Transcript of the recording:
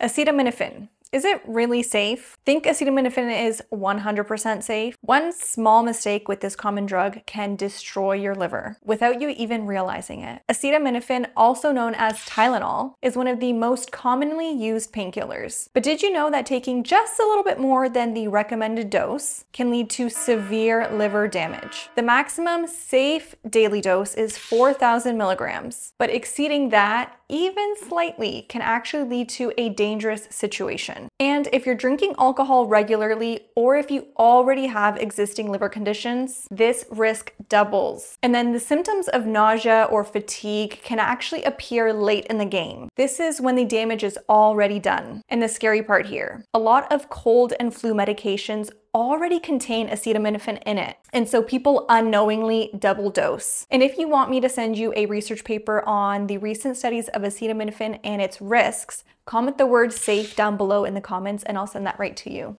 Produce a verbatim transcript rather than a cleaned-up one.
Acetaminophen. Is it really safe? Think acetaminophen is one hundred percent safe? One small mistake with this common drug can destroy your liver without you even realizing it. Acetaminophen, also known as Tylenol, is one of the most commonly used painkillers. But did you know that taking just a little bit more than the recommended dose can lead to severe liver damage? The maximum safe daily dose is four thousand milligrams, but exceeding that, even slightly, can actually lead to a dangerous situation. And if you're drinking alcohol regularly, or if you already have existing liver conditions, this risk doubles. And then the symptoms of nausea or fatigue can actually appear late in the game. This is when the damage is already done. And the scary part here, a lot of cold and flu medications already contain acetaminophen in it, and so people unknowingly double dose. And if you want me to send you a research paper on the recent studies of acetaminophen and its risks, comment the word safe down below in the comments and I'll send that right to you.